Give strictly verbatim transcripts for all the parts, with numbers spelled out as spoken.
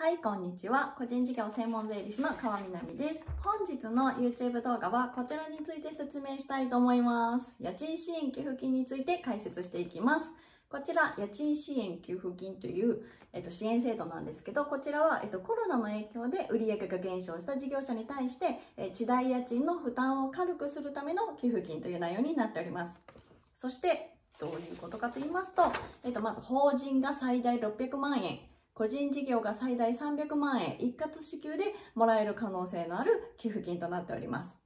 はい、こんにちは。個人事業専門税理士の川南です。本日の YouTube 動画はこちらについて説明したいと思います。家賃支援給付金について解説していきます。こちら、家賃支援給付金という、えっと、支援制度なんですけど、こちらは、えっと、コロナの影響で売上が減少した事業者に対して、え、地代家賃の負担を軽くするための給付金という内容になっております。そして、どういうことかと言いますと、えっと、まず法人が最大ろっぴゃくまんえん。個人事業が最大さんびゃくまんえん一括支給でもらえる可能性のある寄付金となっております。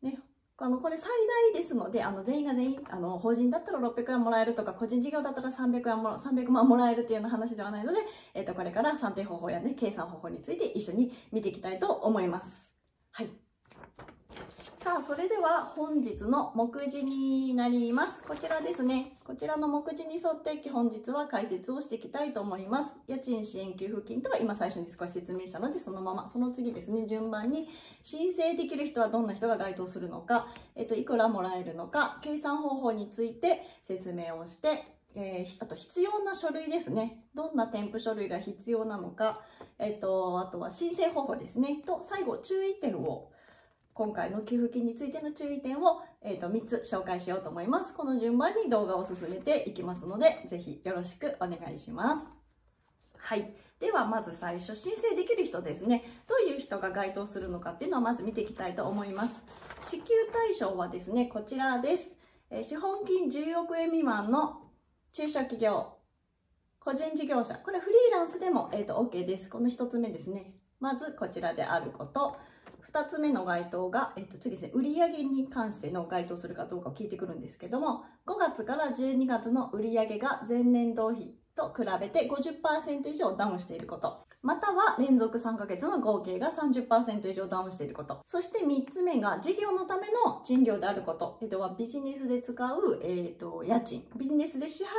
ね、あのこれ最大ですので、あの全員が全員あの法人だったらろっぴゃくえんもらえるとか、個人事業だったらさんびゃくえんもさんびゃくまんもらえるっていうような話ではないので、えっとこれから算定方法や、ね、計算方法について一緒に見ていきたいと思います。はい。さあ、それでは本日の目次になります。こちらですね。こちらの目次に沿って本日は解説をしていきたいと思います。家賃支援給付金とは今最初に少し説明したので、そのまま、その次ですね、順番に申請できる人はどんな人が該当するのか、えっと、いくらもらえるのか、計算方法について説明をして、えー、あと必要な書類ですね。どんな添付書類が必要なのか、えっと、あとは申請方法ですね。と、最後、注意点を今回の給付金についての注意点を、えー、とみっつ紹介しようと思います。この順番に動画を進めていきますので、ぜひよろしくお願いします。はい。では、まず最初、申請できる人ですね。どういう人が該当するのかっていうのをまず見ていきたいと思います。支給対象はですね、こちらです。えー、資本金じゅうおくえん未満の中小企業、個人事業者。これフリーランスでも、えー、と OK です。このひとつめですね。まずこちらであること。ふたつめの該当が、えっと、次ですね、売上に関しての該当するかどうかを聞いてくるんですけども、ごがつからじゅうにがつの売上が前年同比と比べて ごじゅっパーセント 以上ダウンしていること。または連続さんかげつの合計が さんじゅっパーセント 以上ダウンしていること。そしてみっつめが事業のための賃料であること。えっとはビジネスで使う、えっと、家賃。ビジネスで支払っ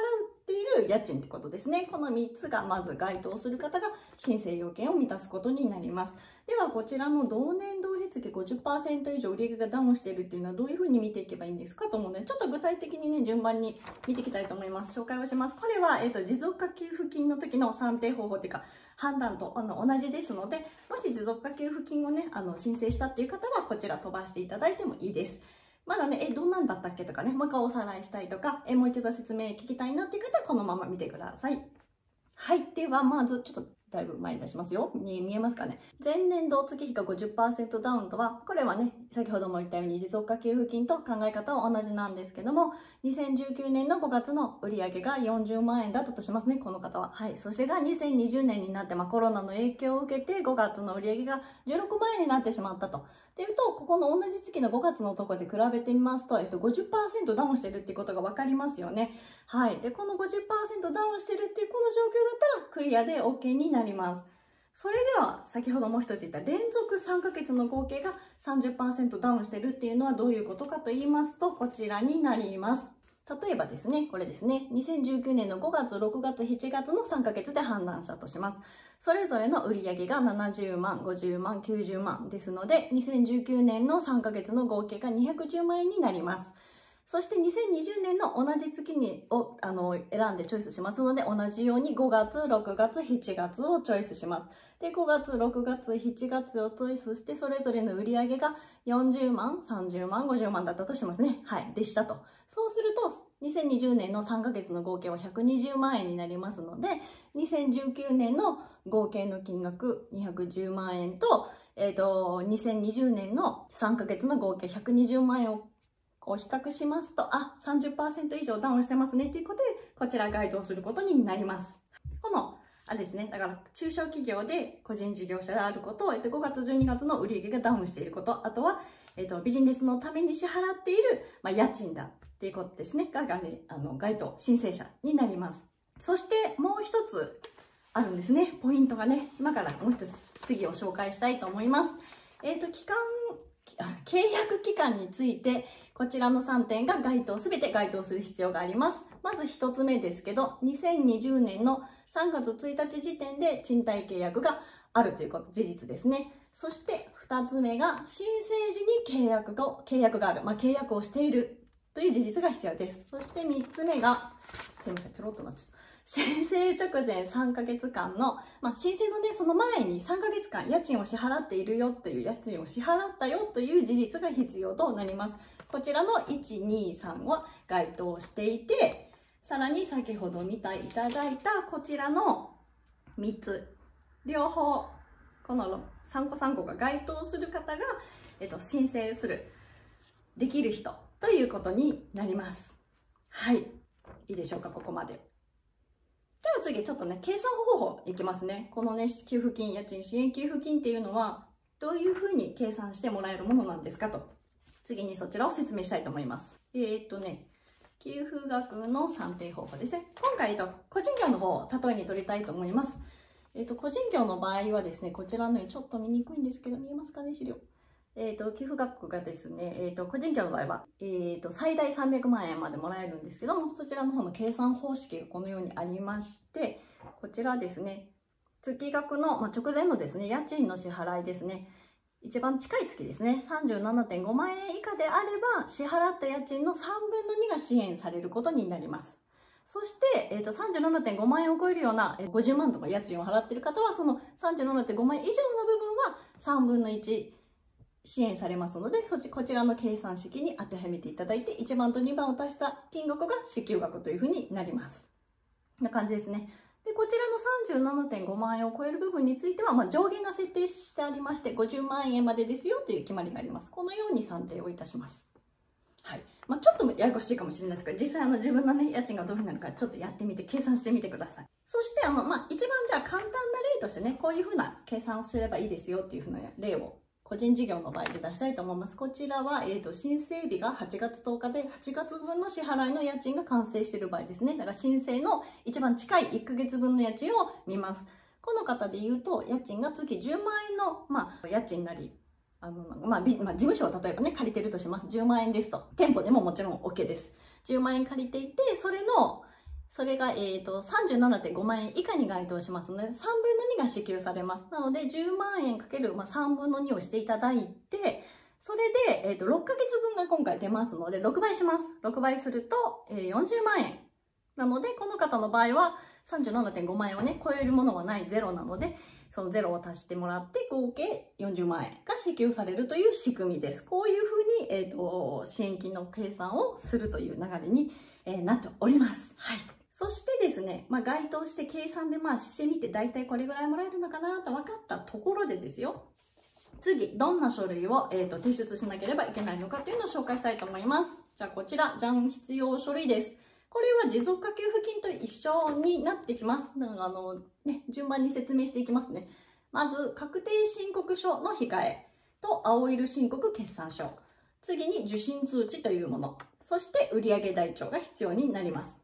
ている家賃ってことですね。このみっつがまず該当する方が申請要件を満たすことになります。ではこちらの同年同比月 ごじゅっパーセント 以上売上がダウンしているっていうのはどういうふうに見ていけばいいんですかと思うので、ちょっと具体的にね、順番に見ていきたいと思います。紹介をします。これは、えっと、持続化給付金の時の算定方法っていうか、判断とあの同じですので、もし持続化給付金をね、あの申請したっていう方はこちら飛ばしていただいてもいいです。まだね、え、どんなんだったっけとかね、もう一回おさらいしたいとか、え、もう一度説明聞きたいなっていう方はこのまま見てください。はい。では、まずちょっとだいぶ前に出しますよ。に見えますかね。前年同月比が ごじゅっパーセント ダウンとは、これはね、先ほども言ったように持続化給付金と考え方は同じなんですけども、にせんじゅうきゅうねんのごがつの売上がよんじゅうまんえんだったとしますね、この方は。はい。それがにせんにじゅうねんになって、まあ、コロナの影響を受けてごがつの売上がじゅうろくまんえんになってしまったと。っていうと、ここの同じ月のごがつのところで比べてみますと、えっと、ごじゅっパーセント ダウンしてるっていうことがわかりますよね。はい。で、この ごじゅっパーセント ダウンしてるっていうこの状況だったらクリアで OK になります。なります。それでは先ほどもう一つ言った連続さんかげつの合計が さんじゅっパーセント ダウンしてるっていうのはどういうことかと言いますと、こちらになります。例えばですね、これですね、にせんじゅうきゅうねんのごがつろくがつしちがつのさんかげつで判断したとします。それぞれの売上がななじゅうまんごじゅうまんきゅうじゅうまんですので、にせんじゅうきゅうねんのさんかげつの合計がにひゃくじゅうまんえんになります。そしてにせんにじゅうねんの同じ月にをあの選んでチョイスしますので、同じようにごがつ、ろくがつ、しちがつをチョイスします。で、ごがつ、ろくがつ、しちがつをチョイスして、それぞれの売り上げがよんじゅうまん、さんじゅうまん、ごじゅうまんだったとしますね。はい。でしたと。そうすると、にせんにじゅうねんのさんかげつの合計はひゃくにじゅうまんえんになりますので、にせんじゅうきゅうねんの合計の金額にひゃくじゅうまんえんと、えっと、にせんにじゅうねんのさんかげつの合計ひゃくにじゅうまんえんをを比較しますと、あ、さんじゅっパーセント 以上ダウンしてますねということで、こちら該当することになります。この、あれですね、だから中小企業で個人事業者であることを、えっと、ごがつじゅうにがつの売り上げがダウンしていること、あとは、えっと、ビジネスのために支払っている、まあ、家賃だっていうことですね、が、ね、あの該当、申請者になります。そしてもう一つあるんですね、ポイントがね、今からもう一つ次を紹介したいと思います。えっと、期間、契約期間について、こちらのさんてんが該当、すべて該当する必要があります。まずひとつめですけど、にせんにじゅうねんのさんがつついたち時点で賃貸契約があるということ、事実ですね。そしてふたつめが、申請時に契約が、契約がある。まあ、契約をしているという事実が必要です。そしてみっつめが、すいません、ペロッとなっちゃった。申請直前さんかげつかんの、まあ、申請のね、その前にさんかげつかん家賃を支払っているよという、家賃を支払ったよという事実が必要となります。こちらのいち、に、さんは該当していて、さらに先ほど見ていただいたこちらのみっつ、両方、このさんこさんこが該当する方が、えっと、申請する、できる人ということになります。はい。いいでしょうか、ここまで。では次、ちょっとね、計算方法いきますね。このね、給付金、家賃支援給付金っていうのは、どういうふうに計算してもらえるものなんですかと。次にそちらを説明したいと思います。えー、っとね、給付額の算定方法ですね。今回、えっと、個人業の方を例えに取りたいと思います。えー、っと、個人業の場合はですね、こちらのようにちょっと見にくいんですけど、見えますかね、資料。えーと、寄付額がですね、えーと、個人業の場合は、えーと、最大さんびゃくまんえんまでもらえるんですけども、そちらの方の計算方式がこのようにありまして、こちらですね、月額の、まあ、直前のですね、家賃の支払いですね、一番近い月ですね、さんじゅうななてんごまんえん以下であれば、支払った家賃のさんぶんのにが支援されることになります。そして、えーと、さんじゅうななてんごまんえんを超えるような、ごじゅうまんとか家賃を払っている方は、その さんじゅうななてんごまんえん以上の部分はさんぶんのいち、支援されますので、そちこちらの計算式に当てはめていただいて、いちばんとにばんを足した金額が支給額というふうになります。こんな感じですね。で、こちらの さんじゅうななてんごまんえんを超える部分については、まあ、上限が設定してありまして、ごじゅうまんえんまでですよという決まりがあります。このように算定をいたします。はい。まあ、ちょっとややこしいかもしれないですけど、実際あの自分のね、家賃がどういうふうになるかちょっとやってみて、計算してみてください。そして、あの、まあ、一番じゃあ簡単な例としてね、こういうふうな計算をすればいいですよっていうふうな例を個人事業の場合で出したいと思います。こちらは、えーと、申請日がはちがつとおかで、はちがつぶんの支払いの家賃が完成している場合ですね。だから申請の一番近いいっかげつぶんの家賃を見ます。この方で言うと、家賃が月じゅうまんえんの、まあ、家賃なり、あの、まあ、まあ、事務所を例えばね、借りてるとします。じゅうまんえんですと。店舗でももちろん OK です。じゅうまんえん借りていて、それの、それが、えーと、さんじゅうななてんごまんえん以下に該当しますので、さんぶんのにが支給されます。なので、じゅうまんえんかける、まあ、さんぶんのにをしていただいて、それで、えーと、ろっかげつぶんが今回出ますので、ろくばいします。ろくばいすると、えー、よんじゅうまんえん。なので、この方の場合は、さんじゅうななてんごまんえんをね、超えるものはないゼロなので、そのゼロを足してもらって、合計よんじゅうまんえんが支給されるという仕組みです。こういうふうに、えーと、支援金の計算をするという流れに、えー、なっております。はい。そしてですね、まあ、該当して計算でまあしてみて、大体これぐらいもらえるのかなと分かったところでですよ。次、どんな書類を、えーと、提出しなければいけないのかというのを紹介したいと思います。じゃあこちら、じゃん、必要書類です。これは持続化給付金と一緒になってきます。あの、ね、順番に説明していきますね。まず、確定申告書の控えと青色申告決算書。次に受信通知というもの。そして、売上台帳が必要になります。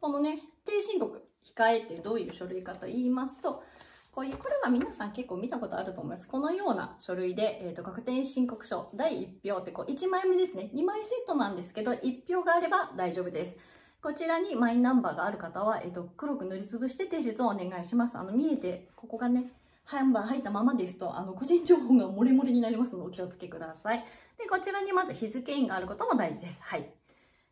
このね、低申告、控えってどういう書類かと言いますと、こういう、これは皆さん結構見たことあると思います。このような書類で、えーと、確定申告書、だいいっぴょうってこう、いちまいめですね。にまいセットなんですけど、いっぴょうがあれば大丈夫です。こちらにマイナンバーがある方は、えーと、黒く塗りつぶして提出をお願いします。あの、見えて、ここがね、ハンバー入ったままですと、あの、個人情報が漏れ漏れになりますので、お気をつけください。で、こちらにまず日付印があることも大事です。はい。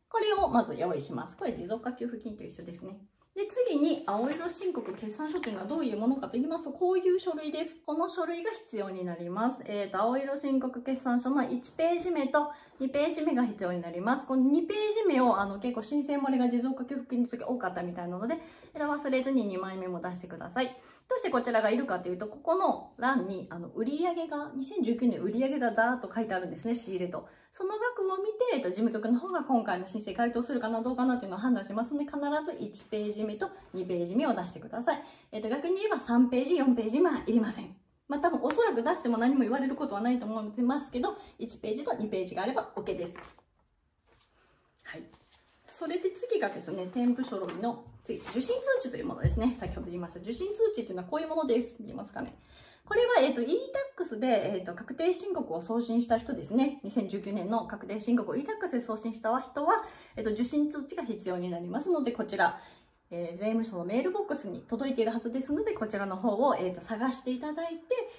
これをまず用意します。これ持続化給付金と一緒ですね。で、次に青色申告決算書というのはどういうものかと言いますと、こういう書類です。この書類が必要になります。えーと、青色申告決算書のいちページめとにページめが必要になります。このにページめをあの結構申請漏れが持続化給付金の時多かったみたいなので、忘れずににまいめも出してください。どうしてこちらがいるかというと、ここの欄にあの売上が、にせんじゅうきゅうねん売上がだーっと書いてあるんですね、仕入れと。その額を見て、えーと、事務局の方が今回の申請該当するかなどうかなというのを判断しますので、必ずいちページめとにページめを出してください。えっと、逆に言えばさんページ、よんページめはいりません。まあ、多分おそらく出しても何も言われることはないと思いますけど、いちページとにページがあれば OK です。はい。それで次がですね、添付書類の次、受信通知というものですね。先ほど言いました。受信通知というのはこういうものです。見えますかね。これは、えっと、e-Tax で、えっと、確定申告を送信した人ですね。にせんじゅうきゅうねんの確定申告を e-Tax で送信した人は、えっと、受信通知が必要になりますので、こちら、えー、税務署のメールボックスに届いているはずですので、こちらの方を、えー、と探していただいて、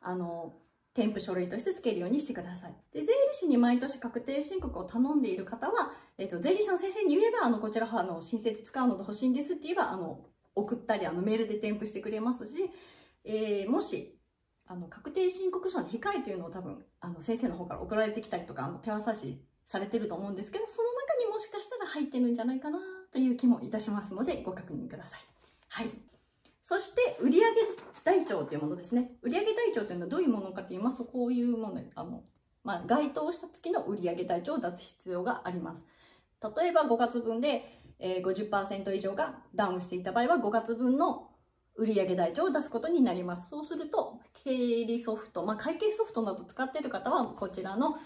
あの、添付書類として付けるようにしてください。で、税理士に毎年確定申告を頼んでいる方は、えー、と税理士の先生に言えば、あのこちらはあの申請で使うので欲しいんですって言えば、あの、送ったり、あのメールで添付してくれますし、えー、もしあの確定申告書の控えというのを多分あの先生の方から送られてきたりとか、あの手渡しされてると思うんですけど、その中にもしかしたら入ってるんじゃないかなという気もいたしますので、ご確認ください。はい。そして売上台帳というものですね。売上台帳というのはどういうものかといいますと、こういうもので、あの、まあ、該当した月の売上台帳を出す必要があります。例えばごがつぶんで ごじゅっパーセント 以上がダウンしていた場合は、ごがつぶんの売上台帳を出すことになります。そうすると、経理ソフト、まあ、会計ソフトなど使っている方は、こちらの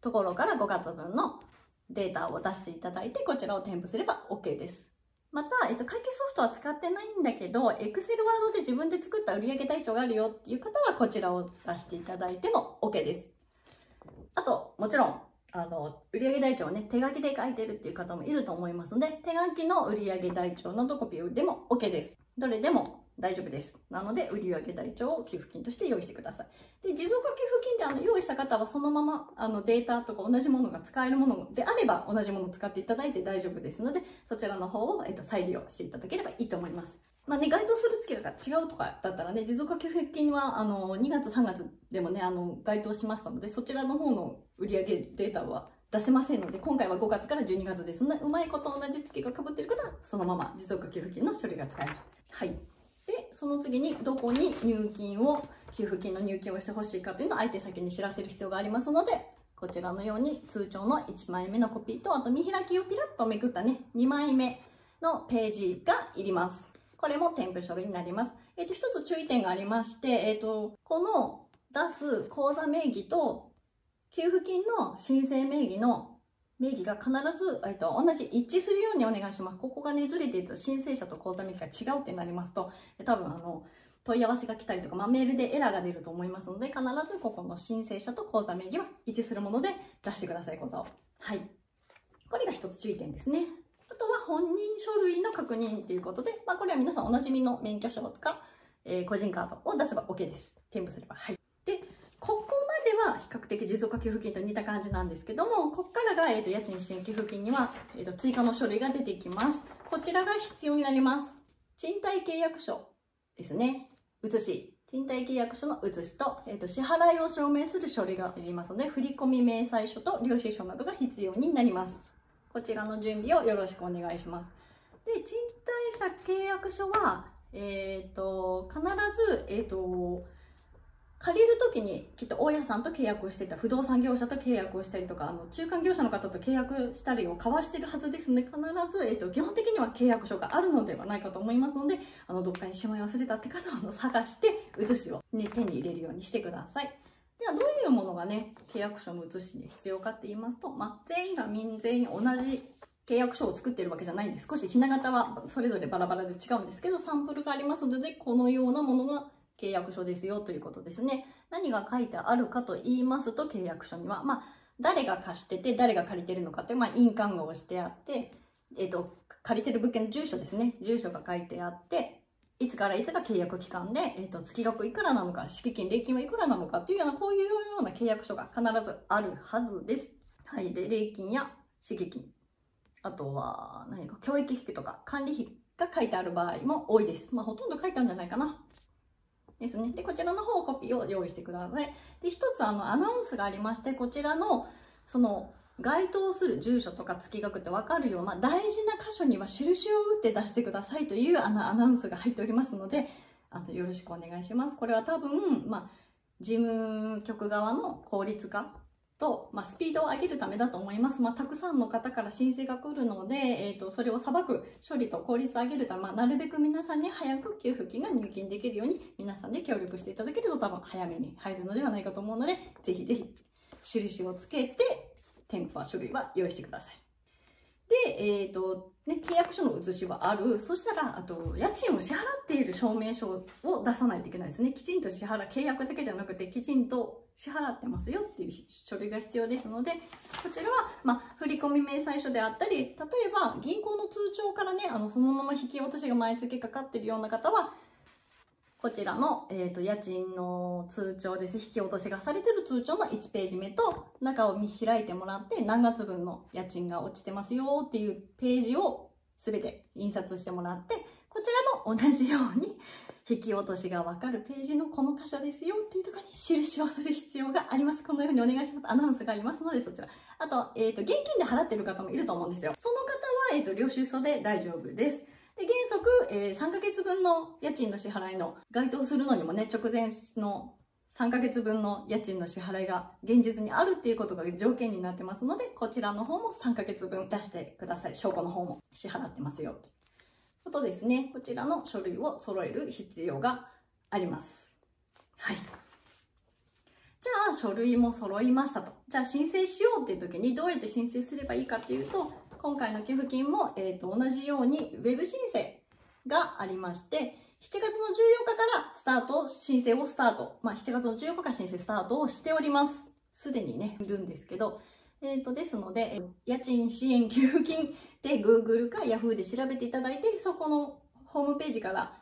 ところからごがつぶんのデータを出していただいて、こちらを添付すれば OK です。また、えっと、会計ソフトは使ってないんだけど、Excel ワードで自分で作った売上台帳があるよっていう方は、こちらを出していただいても OK です。あと、もちろん、あの、売上台帳をね、手書きで書いてるっていう方もいると思いますので、手書きの売上台帳のドコピーでも OK です。どれでも大丈夫です。なので、売上台帳を寄付金として用意してください。で、持続化給付金であの用意した方は、そのままあのデータとか同じものが使えるものであれば、同じものを使っていただいて大丈夫ですので、そちらの方を、えっと、再利用していただければいいと思います。まあね、該当する月が違うとかだったらね、持続化給付金はあのにがつさんがつでもね、あの該当しましたので、そちらの方の売上データは出せませんので、今回はごがつからじゅうにがつですので、うまいこと同じ月がかぶっている方は、そのまま持続化給付金の処理が使えます。はい。で、その次に、どこに入金を、給付金の入金をしてほしいかというのを相手先に知らせる必要がありますので、こちらのように通帳のいちまいめのコピーと、あと見開きをピラッとめくったね、にまいめのページがいります。これも添付書類になります。えっと、一つ注意点がありまして、えっと、この出す口座名義と給付金の申請名義の名義が必ず、えっと、同じ一致するようにお願いします。ここがね、ずれていると申請者と口座名義が違うってなりますと、多分あの、問い合わせが来たりとか、まあ、メールでエラーが出ると思いますので、必ずここの申請者と口座名義は一致するもので出してください、口座を。はい。これが一つ注意点ですね。あとは本人書類の確認ということで、まあ、これは皆さんおなじみの免許証か、えー、個人カードを出せば OK です。添付すれば。はい。で、ここまでは比較的持続化給付金と似た感じなんですけども、ここからが、えー、と家賃支援給付金には、えー、と追加の書類が出てきます。こちらが必要になります。賃貸契約書ですね。写し。賃貸契約書の写しと、えー、と支払いを証明する書類がいりますので、振込明細書と領収書などが必要になります。こちらの準備をよろしくお願いします。で、賃貸者契約書は、えっと、必ず、えっと、借りるときにきっと大家さんと契約をしていた、不動産業者と契約をしたりとか、あの中間業者の方と契約したりを交わしているはずですので、必ず、えっと、基本的には契約書があるのではないかと思いますので、あのどっかにしまい忘れたって方は探して、写しを、ね、手に入れるようにしてください。ではどういうものがね、契約書の写しに必要かって言いますと、まあ、全員が民全員同じ契約書を作っているわけじゃないんで、少しひな形はそれぞれバラバラで違うんですけど、サンプルがありますので、このようなものが契約書ですよということですね。何が書いてあるかと言いますと、契約書には、まあ、誰が貸してて、誰が借りてるのかって、まあ、印鑑が押してあって、えっと、借りてる物件の住所ですね。住所が書いてあって、いつからいつが契約期間で、えー、と月額いくらなのか、敷金、礼金はいくらなのかというような、こういうような契約書が必ずあるはずです。はい。で、礼金や敷金、あとは、何か、教育費とか管理費が書いてある場合も多いです。まあ、ほとんど書いてあるんじゃないかな。ですね。で、こちらの方をコピーを用意してください。で、一つ、あの、アナウンスがありまして、こちらの、その、該当する住所とか月額って分かるような大事な箇所には印を打って出してくださいというアナウンスが入っておりますので、あとよろしくお願いします。これは多分、まあ、事務局側の効率化と、まあ、スピードを上げるためだと思います。まあ、たくさんの方から申請が来るので、えーと、それを裁く処理と効率を上げるため、まあ、なるべく皆さんに早く給付金が入金できるように皆さんで協力していただけると多分早めに入るのではないかと思うので、ぜひぜひ印をつけて、添付は書類は用意してください。で、えっと、ね、契約書の写しはある。そしたら、あと、家賃を支払っている証明書を出さないといけないですね。きちんと支払、契約だけじゃなくて、きちんと支払ってますよっていう書類が必要ですので、こちらは、まあ、振込明細書であったり、例えば、銀行の通帳からね、あの、そのまま引き落としが毎月かかっているような方は、こちらの、えーと、家賃の通帳です。引き落としがされてる通帳のいちページめと、中を見開いてもらって、何月分の家賃が落ちてますよっていうページをすべて印刷してもらって、こちらと同じように引き落としが分かるページのこの箇所ですよっていうところに印をする必要があります。このようにお願いします。アナウンスがありますので、そちら。あと、えっと、現金で払ってる方もいると思うんですよ。その方は、えっと、領収書で大丈夫です。で、原則、えー、さんかげつぶんの家賃の支払いの、該当するのにもね、直前のさんかげつぶんの家賃の支払いが現実にあるっていうことが条件になってますので、こちらの方もさんかげつぶん出してください。証拠の方も支払ってますよ。ということですね。こちらの書類を揃える必要があります。はい。じゃあ、書類も揃いましたと。じゃあ、申請しようっていう時にどうやって申請すればいいかっていうと、今回の寄付金も、えーと、同じように ウェブ 申請がありまして、しちがつのじゅうよっかからスタート、申請をスタート。まあ、しちがつのじゅうよっかから申請スタートをしております。すでにね、いるんですけど。えっと、ですので、家賃支援給付金で Google か Yahoo で調べていただいて、そこのホームページから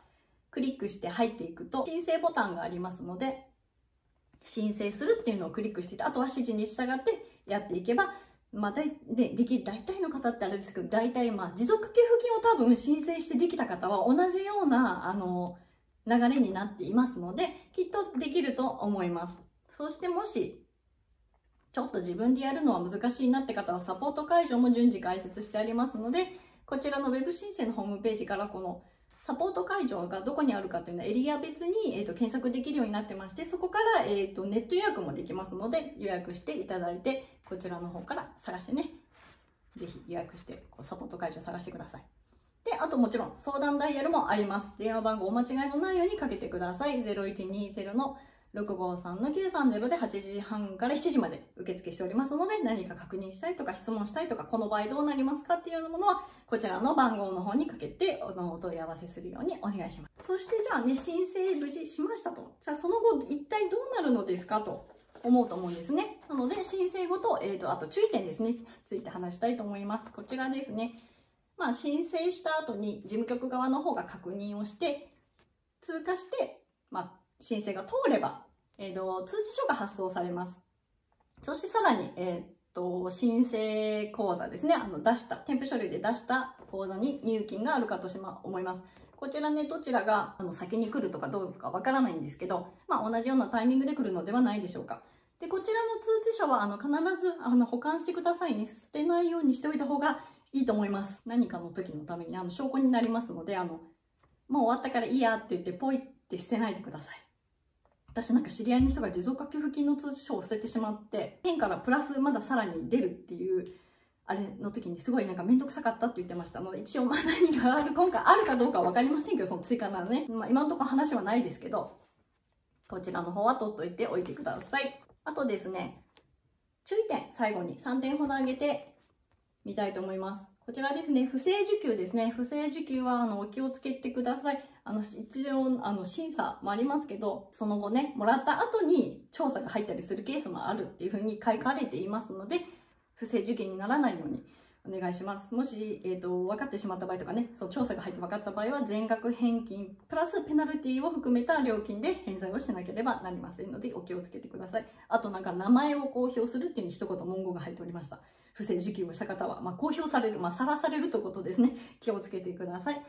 クリックして入っていくと、申請ボタンがありますので、申請するっていうのをクリックしていて、あとは指示に従ってやっていけば、まあ、だい、で、でき、大体の方ってあれですけど、大体まあ、持続給付金を多分申請してできた方は同じような、あの、流れになっていますので、きっとできると思います。そしてもし、ちょっと自分でやるのは難しいなって方は、サポート会場も順次開設してありますので、こちらの ウェブ 申請のホームページからこの、サポート会場がどこにあるかというのはエリア別に、えー、と検索できるようになってまして、そこから、えー、とネット予約もできますので、予約していただいて、こちらの方から探してね、ぜひ予約してこうサポート会場を探してください。で、あともちろん相談ダイヤルもあります。電話番号お間違いのないようにかけてください。ゼロいちにゼロのろくごさんのきゅうさんゼロではちじはんからしちじまで受付しておりますので、何か確認したいとか質問したいとか、この場合どうなりますかっていうようなものは、こちらの番号の方にかけてお問い合わせするようにお願いします。そしてじゃあね、申請無事しましたと。じゃあその後一体どうなるのですかと思うと思うんですね。なので申請後と、えっと、あと注意点ですね、ついて話したいと思います。こちらですね。まあ申請した後に事務局側の方が確認をして、通過して、まあ、申請が通れば、えーと、通知書が発送されます。そしてさらに、えーと、申請口座ですね。あの、出した、添付書類で出した口座に入金があるかと思います。こちらね、どちらがあの先に来るとかどうかわからないんですけど、まあ、同じようなタイミングで来るのではないでしょうか。で、こちらの通知書は、あの、必ず、あの、保管してくださいね。捨てないようにしておいた方がいいと思います。何かの時のために、あの、証拠になりますので、あの、もう終わったからいいやって言って、ポイって捨てないでください。私なんか知り合いの人が持続化給付金の通知書を捨ててしまって、県からプラスまださらに出るっていう、あれの時にすごいなんかめんどくさかったって言ってました。あの、一応まあ何がある、今回あるかどうかわかりませんけど、その追加なのね。まあ今のところ話はないですけど、こちらの方は取っといておいてください。あとですね、注意点、最後にさんてんほど挙げてみたいと思います。こちらですね、不正受給ですね。不正受給は、あの、お気をつけてください。あの、一応、あの、審査もありますけど、その後ね、もらった後に調査が入ったりするケースもあるっていうふうに書かれていますので、不正受給にならないようにお願いします。もし、えっと、分かってしまった場合とかね、その調査が入って分かった場合は、全額返金、プラスペナルティを含めた料金で返済をしなければなりませんので、お気をつけてください。あと、なんか、名前を公表するっていう一言文言が入っておりました。不正受給をした方は、まあ、公表される、まあ、晒されるということですね。気をつけてください。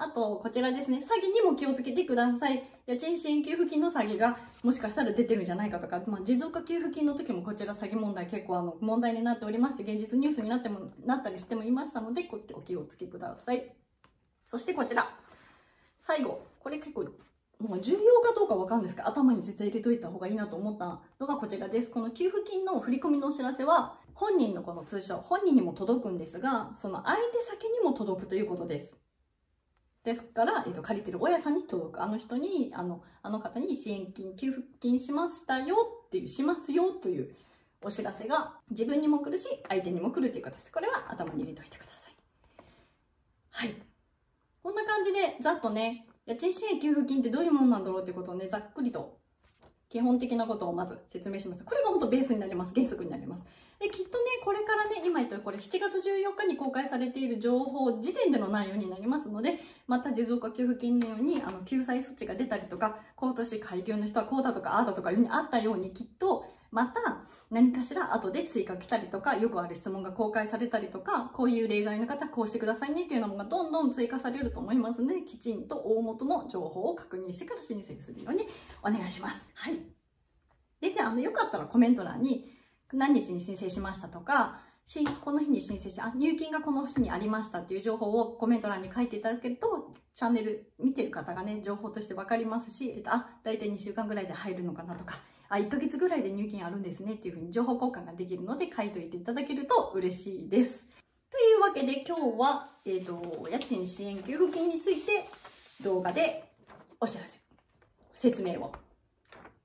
あと、こちらですね。詐欺にも気をつけてください。家賃支援給付金の詐欺がもしかしたら出てるんじゃないかとか、まあ、持続化給付金の時もこちら詐欺問題結構あの問題になっておりまして、現実ニュースになっても、なったりしてもいましたので、こお気をつけください。そしてこちら。最後。これ結構、もう重要かどうかわかるんですが、頭に絶対入れといた方がいいなと思ったのがこちらです。この給付金の振り込みのお知らせは、本人のこの通知書、本人にも届くんですが、その相手先にも届くということです。ですから、えっと、借りてる親さんに届く、あの人に、あの、あの方に支援金、給付金しましたよっていう、しますよというお知らせが自分にも来るし、相手にも来るという形です。これは頭に入れておいてください。はい。こんな感じで、ざっとね、家賃支援給付金ってどういうものなんだろうっていうことをね、ざっくりと基本的なことをまず説明しました。これが本当ベースになります。原則になります。できっとねこれからね今言ったこれしちがつじゅうよっかに公開されている情報時点での内容になりますので、また持続化給付金のようにあの救済措置が出たりとか、今年開業の人はこうだとかああだとかいうふうにあったように、きっとまた何かしら後で追加来たりとか、よくある質問が公開されたりとか、こういう例外の方こうしてくださいねっていうのがどんどん追加されると思いますので、きちんと大元の情報を確認してから申請するようにお願いします。はい。で、であのよかったらコメント欄に何日に申請しましたとか、この日に申請して、あ、入金がこの日にありましたっていう情報をコメント欄に書いていただけると、チャンネル見てる方がね、情報として分かりますし、えっと、あ、大体にしゅうかんぐらいで入るのかなとか、あ、いっかげつぐらいで入金あるんですねっていうふうに情報交換ができるので、書いておいていただけると嬉しいです。というわけで今日は、えっと、家賃支援給付金について動画でお知らせ、説明を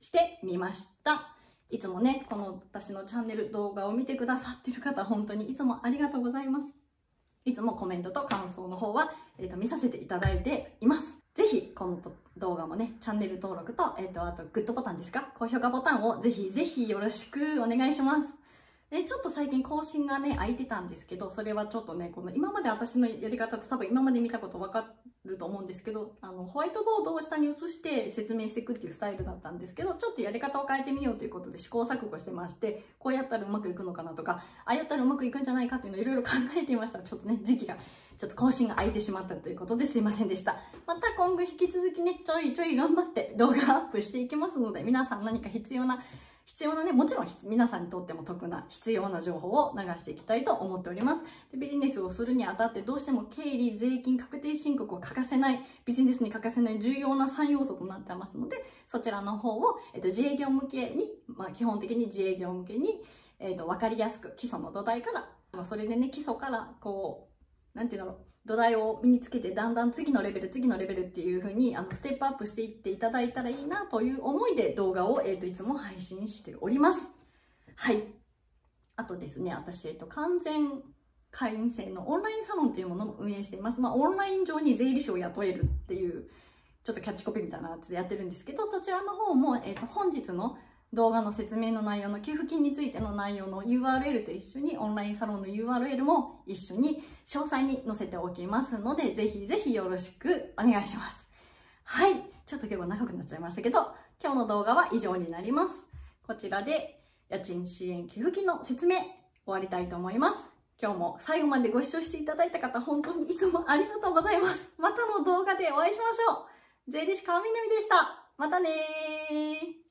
してみました。いつもね、この私のチャンネル動画を見てくださってる方、本当にいつもありがとうございます。いつもコメントと感想の方は、えー、と見させていただいています。ぜひ、この動画もね、チャンネル登録と、えっ、ー、と、あと、グッドボタンですか、高評価ボタンをぜひぜひよろしくお願いします。で、ちょっと最近更新がね、空いてたんですけど、それはちょっとね、この今まで私のやり方って多分今まで見たこと分かると思うんですけど、あの、ホワイトボードを下に移して説明していくっていうスタイルだったんですけど、ちょっとやり方を変えてみようということで試行錯誤してまして、こうやったらうまくいくのかなとか、ああやったらうまくいくんじゃないかっていうのをいろいろ考えていました。ちょっとね、時期が、ちょっと更新が空いてしまったということですいませんでした。また今後引き続きね、ちょいちょい頑張って動画アップしていきますので、皆さん何か必要な、必要なね、もちろん皆さんにとっても得な必要な情報を流していきたいと思っております。で、ビジネスをするにあたってどうしても経理、税金、確定申告を欠かせない、ビジネスに欠かせない重要なさんようそとなってますので、そちらの方を、えっと、自営業向けに、まあ、基本的に自営業向けに、えっと、わかりやすく基礎の土台から、まあ、それでね、基礎からこう、なんていうんだろう、土台を身につけて、だんだん次のレベル、次のレベルっていう風に、あの、ステップアップしていっていただいたらいいなという思いで動画を、えっと、いつも配信しております。はい。あとですね、私、えっと、完全会員制のオンラインサロンというものも運営しています。まあ、オンライン上に税理士を雇えるっていう、ちょっとキャッチコピーみたいなやつでやってるんですけど、そちらの方も、えっと、本日の動画の説明の内容の給付金についての内容の ユーアールエル と一緒にオンラインサロンの ユーアールエル も一緒に詳細に載せておきますので、ぜひぜひよろしくお願いします。はい。ちょっと結構長くなっちゃいましたけど、今日の動画は以上になります。こちらで家賃支援給付金の説明終わりたいと思います。今日も最後までご視聴していただいた方、本当にいつもありがとうございます。またの動画でお会いしましょう。税理士川南でした。またねー。